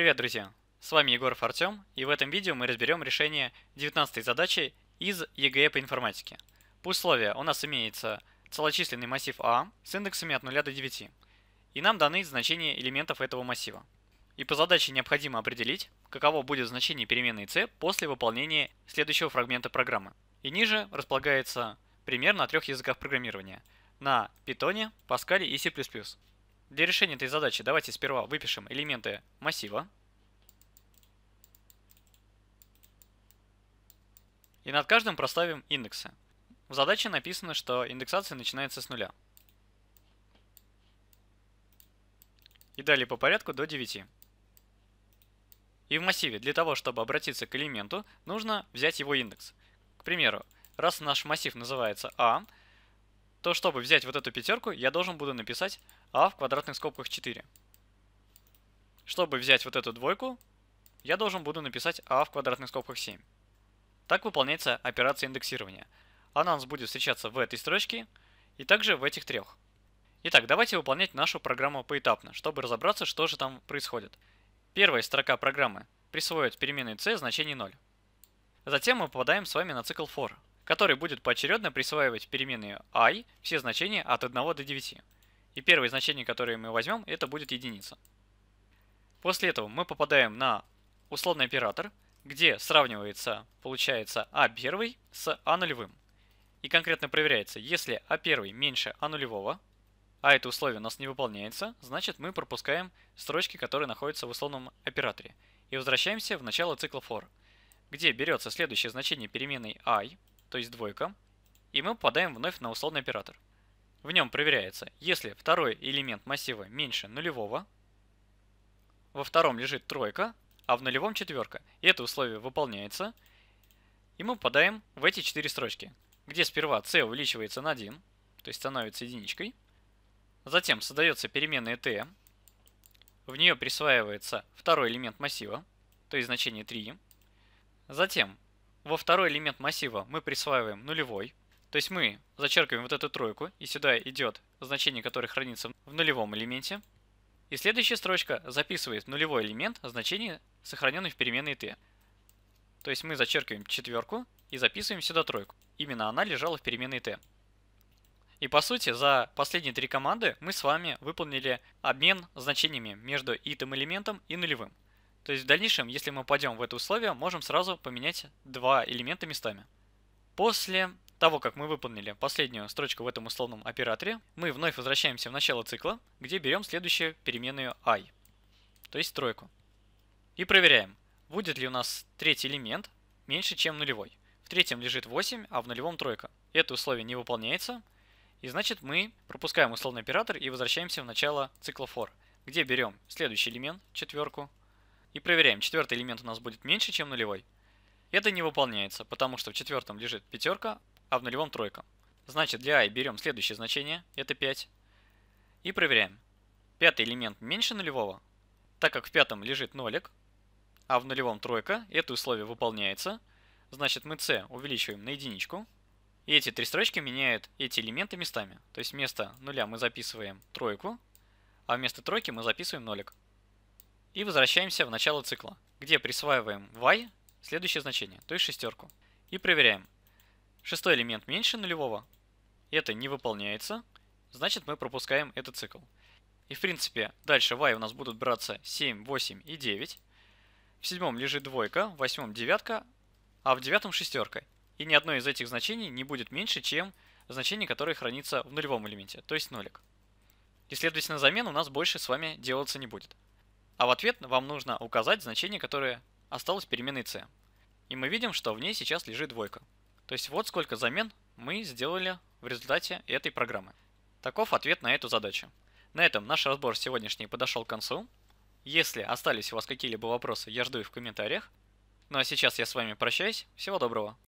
Привет, друзья! С вами Егоров Артем, и в этом видео мы разберем решение 19-й задачи из ЕГЭ по информатике. По условию у нас имеется целочисленный массив А с индексами от 0 до 9, и нам даны значения элементов этого массива. И по задаче необходимо определить, каково будет значение переменной С после выполнения следующего фрагмента программы. И ниже располагается пример на трех языках программирования – на Питоне, Паскале и C++. Для решения этой задачи давайте сперва выпишем элементы массива. И над каждым проставим индексы. В задаче написано, что индексация начинается с 0. И далее по порядку до 9. И в массиве для того, чтобы обратиться к элементу, нужно взять его индекс. К примеру, раз наш массив называется А, то чтобы взять вот эту пятерку, я должен буду написать А в квадратных скобках 4. Чтобы взять вот эту двойку, я должен буду написать А в квадратных скобках 7. Так выполняется операция индексирования. Она у нас будет встречаться в этой строчке и также в этих трех. Итак, давайте выполнять нашу программу поэтапно, чтобы разобраться, что же там происходит. Первая строка программы присвоит переменной c значение 0. Затем мы попадаем с вами на цикл for, который будет поочередно присваивать переменные i все значения от 1 до 9. И первое значение, которое мы возьмем, это будет единица. После этого мы попадаем на условный оператор, где сравнивается, получается, a1 с a0. И конкретно проверяется, если a1 меньше a0, а это условие у нас не выполняется, значит мы пропускаем строчки, которые находятся в условном операторе. И возвращаемся в начало цикла for, где берется следующее значение переменной i, то есть двойка, и мы попадаем вновь на условный оператор. В нем проверяется, если второй элемент массива меньше нулевого, во втором лежит тройка, а в нулевом четверка. И это условие выполняется, и мы попадаем в эти 4 строчки, где сперва c увеличивается на 1, то есть становится единичкой, затем создается переменная t, в нее присваивается второй элемент массива, то есть значение 3, затем во второй элемент массива мы присваиваем нулевой, то есть мы зачеркиваем вот эту тройку, и сюда идет значение, которое хранится в нулевом элементе. И следующая строчка записывает в нулевой элемент значение, сохраненное в переменной t. То есть мы зачеркиваем четверку и записываем сюда тройку. Именно она лежала в переменной t. И по сути за последние 3 команды мы с вами выполнили обмен значениями между итым элементом и нулевым. То есть в дальнейшем, если мы попадем в это условие, можем сразу поменять два элемента местами. После того, как мы выполнили последнюю строчку в этом условном операторе, мы вновь возвращаемся в начало цикла, где берем следующую переменную i, то есть тройку. И проверяем, будет ли у нас третий элемент меньше, чем нулевой. В третьем лежит 8, а в нулевом тройка. Это условие не выполняется, и значит мы пропускаем условный оператор и возвращаемся в начало цикла for, где берем следующий элемент, четверку, и проверяем, четвертый элемент у нас будет меньше, чем нулевой. Это не выполняется, потому что в четвертом лежит пятерка, а в нулевом тройка. Значит, для i берем следующее значение, это 5, и проверяем. Пятый элемент меньше нулевого, так как в пятом лежит нолик, а в нулевом тройка, это условие выполняется. Значит, мы c увеличиваем на единичку, и эти три строчки меняют эти элементы местами. То есть вместо нуля мы записываем тройку, а вместо тройки мы записываем нолик. И возвращаемся в начало цикла, где присваиваем y следующее значение, то есть шестерку. И проверяем. Шестой элемент меньше нулевого. Это не выполняется, значит мы пропускаем этот цикл. И в принципе дальше y у нас будут браться 7, 8 и 9. В седьмом лежит двойка, в восьмом девятка, а в девятом шестерка. И ни одно из этих значений не будет меньше, чем значение, которое хранится в нулевом элементе, то есть нолик. И следовательно замен у нас больше с вами делаться не будет. А в ответ вам нужно указать значение, которое осталось в переменной c. И мы видим, что в ней сейчас лежит двойка. То есть вот сколько замен мы сделали в результате этой программы. Таков ответ на эту задачу. На этом наш разбор сегодняшний подошел к концу. Если остались у вас какие-либо вопросы, я жду их в комментариях. Ну а сейчас я с вами прощаюсь. Всего доброго.